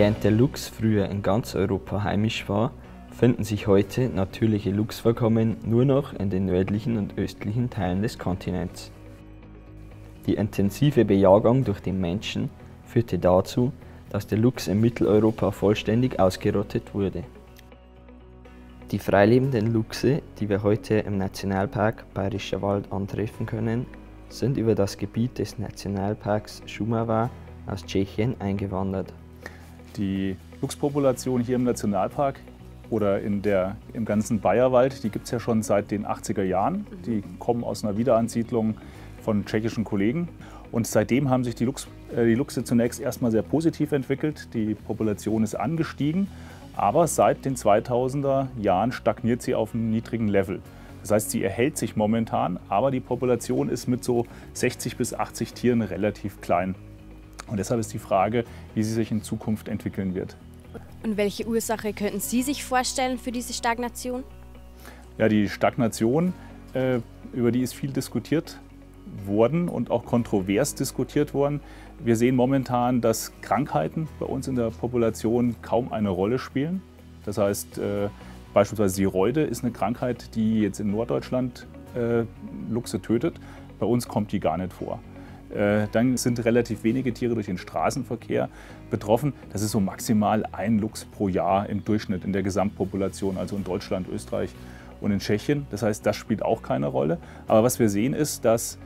Während der Luchs früher in ganz Europa heimisch war, finden sich heute natürliche Luchsvorkommen nur noch in den nördlichen und östlichen Teilen des Kontinents. Die intensive Bejagung durch den Menschen führte dazu, dass der Luchs in Mitteleuropa vollständig ausgerottet wurde. Die freilebenden Luchse, die wir heute im Nationalpark Bayerischer Wald antreffen können, sind über das Gebiet des Nationalparks Šumava aus Tschechien eingewandert. Die Luchspopulation hier im Nationalpark oder im ganzen Bayerwald, die gibt es ja schon seit den 80er Jahren. Die kommen aus einer Wiederansiedlung von tschechischen Kollegen. Und seitdem haben sich die Luchse zunächst erstmal sehr positiv entwickelt. Die Population ist angestiegen, aber seit den 2000er Jahren stagniert sie auf einem niedrigen Level. Das heißt, sie erhält sich momentan, aber die Population ist mit so 60 bis 80 Tieren relativ klein. Und deshalb ist die Frage, wie sie sich in Zukunft entwickeln wird. Und welche Ursache könnten Sie sich vorstellen für diese Stagnation? Ja, die Stagnation, über die ist viel diskutiert worden und auch kontrovers diskutiert worden. Wir sehen momentan, dass Krankheiten bei uns in der Population kaum eine Rolle spielen. Das heißt, beispielsweise die Reude ist eine Krankheit, die jetzt in Norddeutschland Luchse tötet. Bei uns kommt die gar nicht vor. Dann sind relativ wenige Tiere durch den Straßenverkehr betroffen. Das ist so maximal ein Luchs pro Jahr im Durchschnitt in der Gesamtpopulation, also in Deutschland, Österreich und in Tschechien. Das heißt, das spielt auch keine Rolle. Aber was wir sehen ist, dass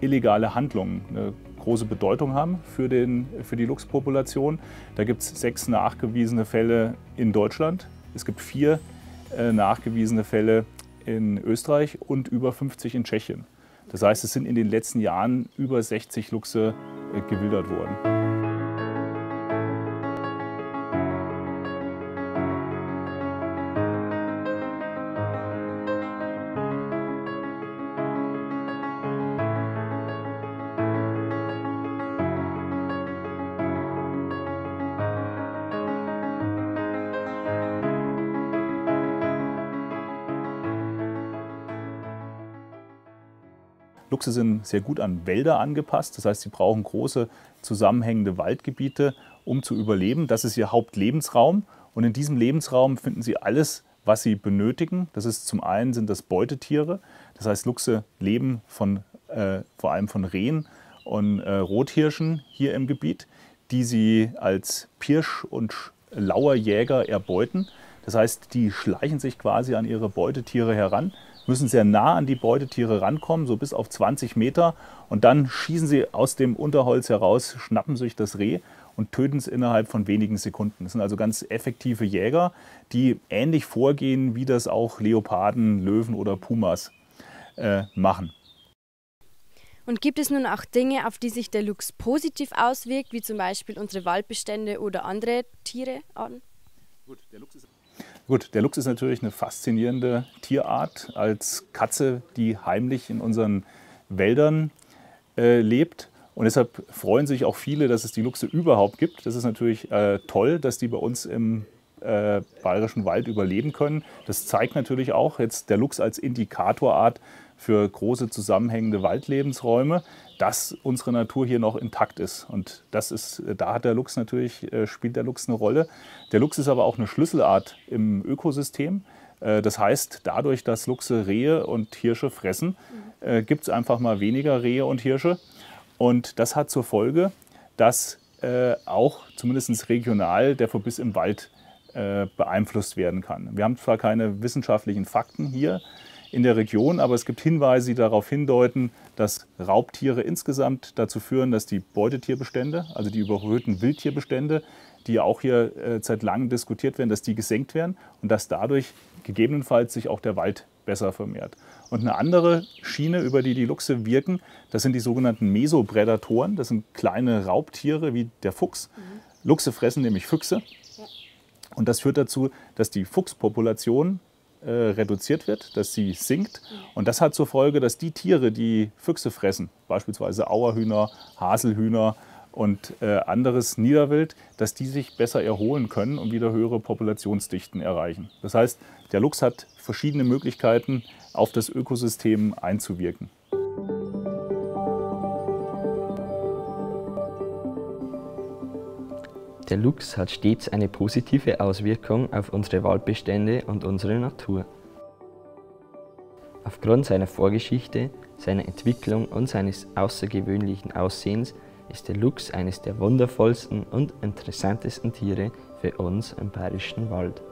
illegale Handlungen eine große Bedeutung haben für die Luchspopulation. Da gibt es 6 nachgewiesene Fälle in Deutschland. Es gibt 4 nachgewiesene Fälle in Österreich und über 50 in Tschechien. Das heißt, es sind in den letzten Jahren über 60 Luchse gewildert worden. Luchse sind sehr gut an Wälder angepasst, das heißt, sie brauchen große zusammenhängende Waldgebiete, um zu überleben. Das ist ihr Hauptlebensraum und in diesem Lebensraum finden sie alles, was sie benötigen. Das ist zum einen sind das Beutetiere, das heißt, Luchse leben vor allem von Rehen und Rothirschen hier im Gebiet, die sie als Pirsch- und Lauerjäger erbeuten. Das heißt, die schleichen sich quasi an ihre Beutetiere heran, müssen sehr nah an die Beutetiere rankommen, so bis auf 20 Meter. Und dann schießen sie aus dem Unterholz heraus, schnappen sich das Reh und töten es innerhalb von wenigen Sekunden. Das sind also ganz effektive Jäger, die ähnlich vorgehen, wie das auch Leoparden, Löwen oder Pumas machen. Und gibt es nun auch Dinge, auf die sich der Luchs positiv auswirkt, wie zum Beispiel unsere Waldbestände oder andere Tierarten? Gut, der Luchs ist natürlich eine faszinierende Tierart als Katze, die heimlich in unseren Wäldern lebt. Und deshalb freuen sich auch viele, dass es die Luchse überhaupt gibt. Das ist natürlich toll, dass die bei uns im Bayerischen Wald überleben können. Das zeigt natürlich auch jetzt der Luchs als Indikatorart für große zusammenhängende Waldlebensräume, dass unsere Natur hier noch intakt ist. Und das ist, da hat der Luchs natürlich, spielt der Luchs eine Rolle. Der Luchs ist aber auch eine Schlüsselart im Ökosystem. Das heißt, dadurch, dass Luchse Rehe und Hirsche fressen, gibt es einfach mal weniger Rehe und Hirsche. Und das hat zur Folge, dass auch zumindest regional der Verbiss im Wald beeinflusst werden kann. Wir haben zwar keine wissenschaftlichen Fakten hier in der Region, aber es gibt Hinweise, die darauf hindeuten, dass Raubtiere insgesamt dazu führen, dass die Beutetierbestände, also die überhöhten Wildtierbestände, die auch hier seit langem diskutiert werden, dass die gesenkt werden und dass dadurch gegebenenfalls sich auch der Wald besser vermehrt. Und eine andere Schiene, über die die Luchse wirken, das sind die sogenannten Mesoprädatoren. Das sind kleine Raubtiere wie der Fuchs. Luchse fressen nämlich Füchse. Und das führt dazu, dass die Fuchspopulation reduziert wird, dass sie sinkt. Und das hat zur Folge, dass die Tiere, die Füchse fressen, beispielsweise Auerhühner, Haselhühner und anderes Niederwild, dass die sich besser erholen können und wieder höhere Populationsdichten erreichen. Das heißt, der Luchs hat verschiedene Möglichkeiten, auf das Ökosystem einzuwirken. Der Luchs hat stets eine positive Auswirkung auf unsere Waldbestände und unsere Natur. Aufgrund seiner Vorgeschichte, seiner Entwicklung und seines außergewöhnlichen Aussehens ist der Luchs eines der wundervollsten und interessantesten Tiere für uns im Bayerischen Wald.